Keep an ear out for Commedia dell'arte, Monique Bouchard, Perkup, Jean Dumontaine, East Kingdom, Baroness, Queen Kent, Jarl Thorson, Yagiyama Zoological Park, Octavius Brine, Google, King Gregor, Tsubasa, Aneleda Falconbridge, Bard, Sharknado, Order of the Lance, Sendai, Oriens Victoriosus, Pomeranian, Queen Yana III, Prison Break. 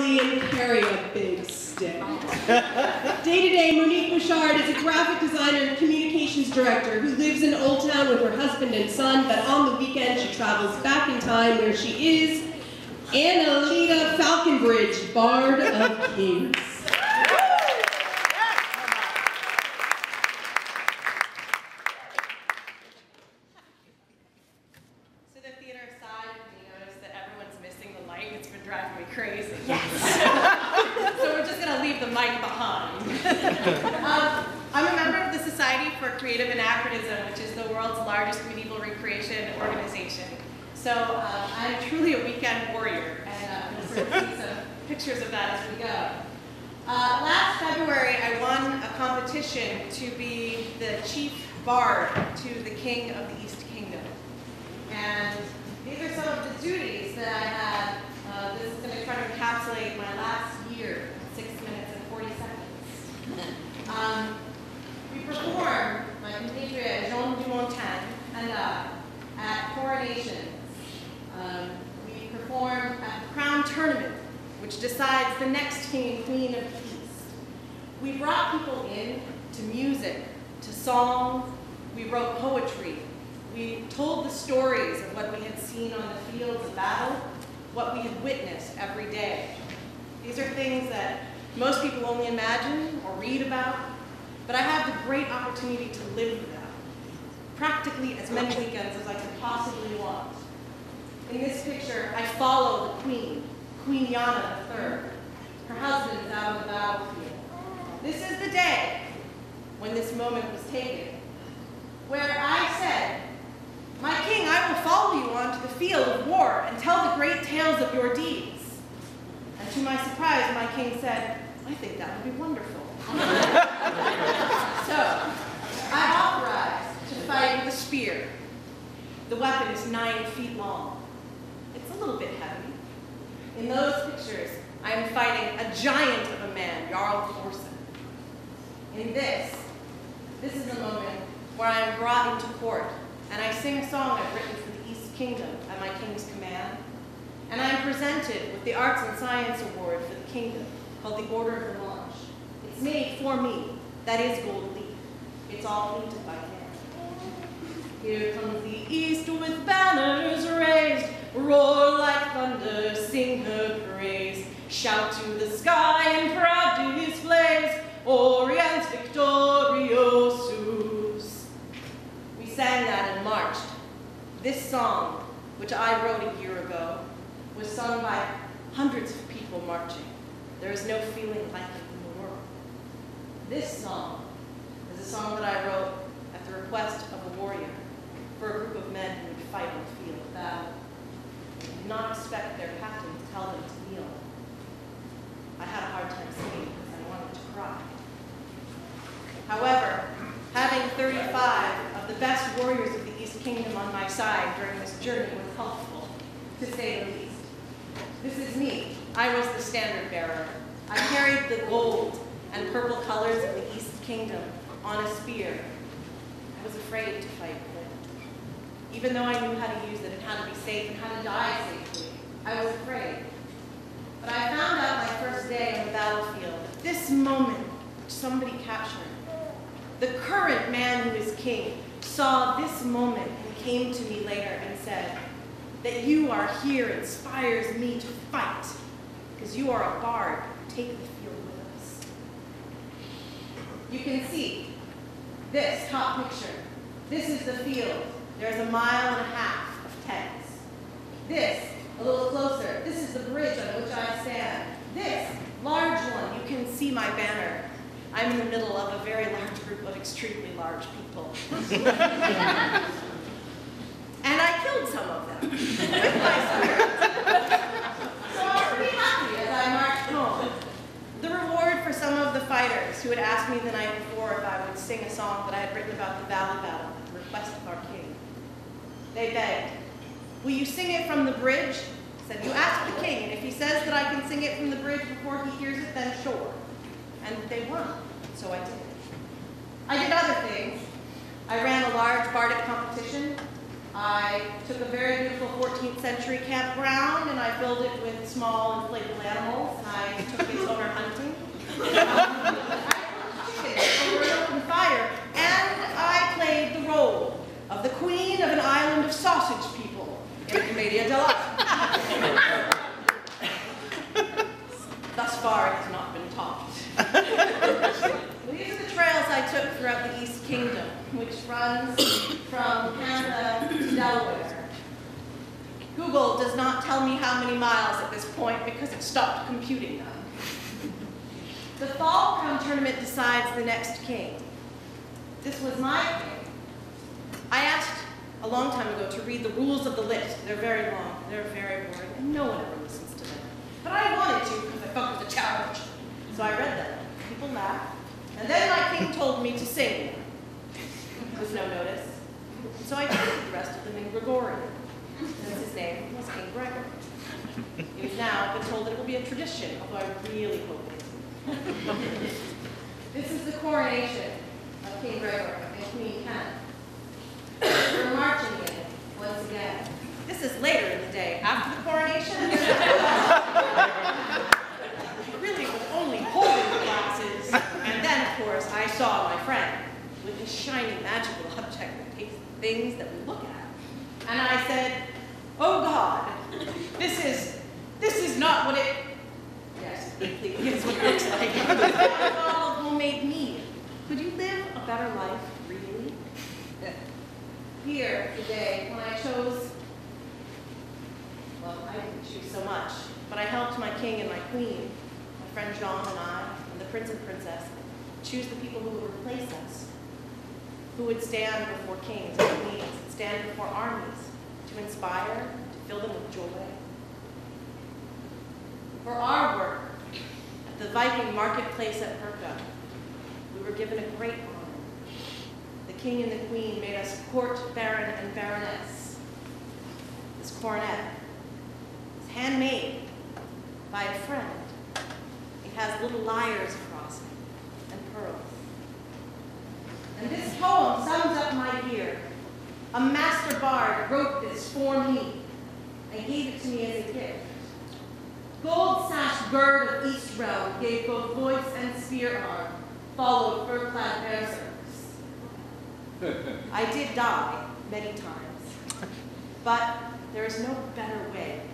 proudly and carry a big stick. Day-to-day, Monique Bouchard is a graphic designer and communications director who lives in Old Town with her husband and son, but on the weekend she travels back in time where she is Aneleda Falconbridge, Bard of Kings. So I'm truly a weekend warrior, and we'll sort of see some pictures of that as we go. Last February, I won a competition to be the chief bard to the King of the East Kingdom. And these are some of the duties that I had. This is going to try to encapsulate my last year, 6 minutes and 40 seconds. We performed my compatriot Jean Dumontaine and at coronation. We perform at the crown tournament, which decides the next king and queen of the East. We brought people in to music, to song. We wrote poetry. We told the stories of what we had seen on the fields of battle, what we had witnessed every day. These are things that most people only imagine or read about, but I had the great opportunity to live them practically as many weekends as I could possibly want. In this picture, I follow the queen, Queen Yana III. Her husband is out on the battlefield. This is the day when this moment was taken, where I said, "My king, I will follow you onto the field of war and tell the great tales of your deeds." And to my surprise, my king said, "I think that would be wonderful." So, I authorized to fight with a spear. The weapon is 9 feet long. It's a little bit heavy. In those pictures, I am fighting a giant of a man, Jarl Thorson. In this is the moment where I am brought into court, and I sing a song I've written for the East Kingdom at my king's command, and I am presented with the Arts and Science Award for the kingdom, called the Order of the Lance. It's made for me. That is gold leaf. It's all painted by hand. Here comes the East with banners raised, roar like thunder, sing her praise, shout to the sky and proud to his blaze, Oriens Victoriosus. We sang that and marched. This song, which I wrote a year ago, was sung by hundreds of people marching. There is no feeling like it in the world. This song is a song that I wrote at the request of a warrior, for a group of men who would fight on the field of battle. They did not expect their captain to tell them to kneel. I had a hard time singing because I wanted to cry. However, having 35 of the best warriors of the East Kingdom on my side during this journey was helpful, to say the least. This is me. I was the standard bearer. I carried the gold and purple colors of the East Kingdom on a spear. I was afraid to fight. Even though I knew how to use it and how to be safe and how to die safely, I was afraid. But I found out my first day on the battlefield, this moment which somebody captured. The current man who is king saw this moment and came to me later and said, "That you are here inspires me to fight, because you are a bard, take the field with us." You can see this top picture. This is the field. There's a mile and a half of tents. This, a little closer, this is the bridge on which I stand. This large one, you can see my banner. I'm in the middle of a very large group of extremely large people. And I killed some of them with my spear. So I was pretty happy as I marched home. The reward for some of the fighters who had asked me the night before if I would sing a song that I had written about the valley battle at the request of our king. They begged, "Will you sing it from the bridge?" I said, "You ask the king, and if he says that I can sing it from the bridge before he hears it, then sure." And they won, so I did. I did other things. I ran a large bardic competition. I took a very beautiful 14th century campground and I filled it with small inflatable animals. I took it over hunting. I over an open fire. And I played the role of the queen of an island of sausage people in Commedia dell'arte. Thus far, it has not been topped. These are the trails I took throughout the East Kingdom, which runs from Canada to Delaware. Google does not tell me how many miles at this point because it stopped computing them. The Falcon tournament decides the next king. This was my king. I asked a long time ago to read the rules of the list. They're very long, they're very boring, and no one ever listens to them. But I wanted to because I felt it was a challenge. So I read them. People laughed. And then my king told me to sing. There was no notice. So I told the rest of them in Gregorian. Since his name was King Gregor. He has now been told that it will be a tradition, although I really hope it isn't. This is the coronation of King Gregor and Queen Kent. We're marching in once again. This is later in the day, after the coronation. I really was only holding the glasses. And then, of course, I saw my friend with his shiny magical object that takes the things that we look at. And I said, oh God, this is not what it, yes, it completely is what it looks like. It's all homemade mead. Could you live a better life, really? Here today, when I chose, well, I didn't choose so much, but I helped my king and my queen, my friend Jean and I, and the prince and princess, choose the people who would replace us, who would stand before kings and queens, stand before armies, to inspire, to fill them with joy. For our work at the Viking marketplace at Perkup, we were given a great honor. The king and the queen made us court baron and baroness. This coronet is handmade by a friend. It has little lyres across it and pearls. And this poem sums up my year. A master bard wrote this for me and gave it to me as a gift. Gold-sashed bird of each realm gave both voice and spear arm, followed fur-clad berserkers. I did die many times, but there is no better way